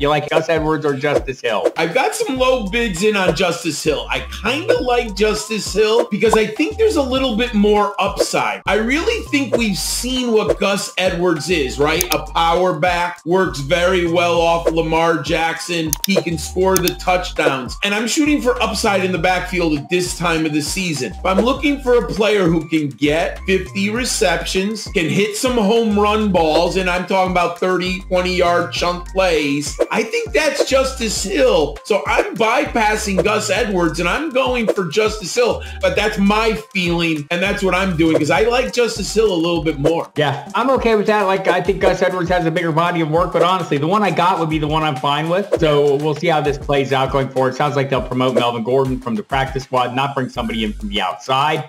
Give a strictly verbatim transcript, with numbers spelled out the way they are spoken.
You like Gus Edwards or Justice Hill? I've got some low bids in on Justice Hill. I kind of like Justice Hill because I think there's a little bit more upside. I really think we've seen what Gus Edwards is, right? A power back, works very well off Lamar Jackson. He can score the touchdowns. And I'm shooting for upside in the backfield at this time of the season. If I'm looking for a player who can get fifty receptions, can hit some home run balls, and I'm talking about thirty, twenty-yard chunk plays, I think that's Justice Hill. So I'm bypassing Gus Edwards and I'm going for Justice Hill, but that's my feeling and that's what I'm doing because I like Justice Hill a little bit more. Yeah, I'm okay with that. Like, I think Gus Edwards has a bigger body of work, but honestly, the one I got would be the one I'm fine with. So we'll see how this plays out going forward. Sounds like they'll promote Melvin Gordon from the practice squad, not bring somebody in from the outside.